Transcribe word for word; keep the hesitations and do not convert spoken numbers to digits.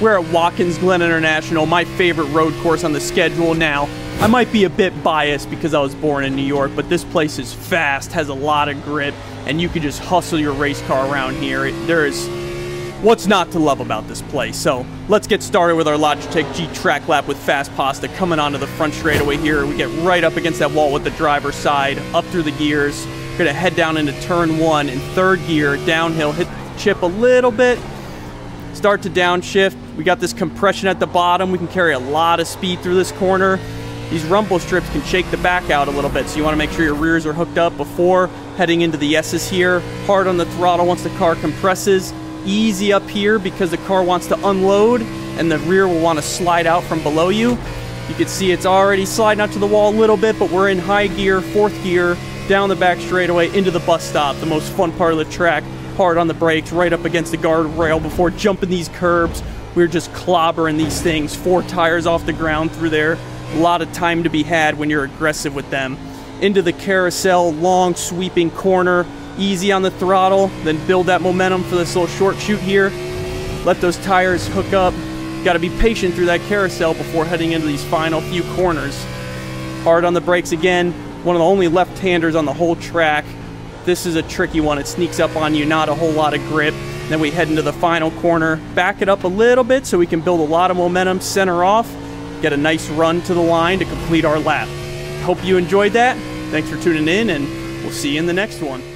We're at Watkins Glen International, my favorite road course on the schedule now. I might be a bit biased because I was born in New York, but this place is fast, has a lot of grip, and you can just hustle your race car around here. It, there is what's not to love about this place. So let's get started with our Logitech G track lap with fast pasta coming onto the front straightaway here. We get right up against that wall with the driver's side, up through the gears. We're gonna head down into turn one in third gear, downhill, hit the chip a little bit, start to downshift. We got this compression at the bottom. We can carry a lot of speed through this corner. These rumble strips can shake the back out a little bit, so you want to make sure your rears are hooked up before heading into the S's here. Hard on the throttle once the car compresses. Easy up here because the car wants to unload and the rear will want to slide out from below you. You can see it's already sliding out to the wall a little bit, but we're in high gear, fourth gear, down the back straightaway into the bus stop, the most fun part of the track. Hard on the brakes, right up against the guardrail before jumping these curbs. We're just clobbering these things, four tires off the ground through there. A lot of time to be had when you're aggressive with them. Into the carousel, long sweeping corner, easy on the throttle, then build that momentum for this little short shoot here. Let those tires hook up. Got to be patient through that carousel before heading into these final few corners. Hard on the brakes again, one of the only left-handers on the whole track. This is a tricky one, it sneaks up on you, not a whole lot of grip. Then we head into the final corner, back it up a little bit so we can build a lot of momentum, center off, get a nice run to the line to complete our lap. Hope you enjoyed that. Thanks for tuning in, and we'll see you in the next one.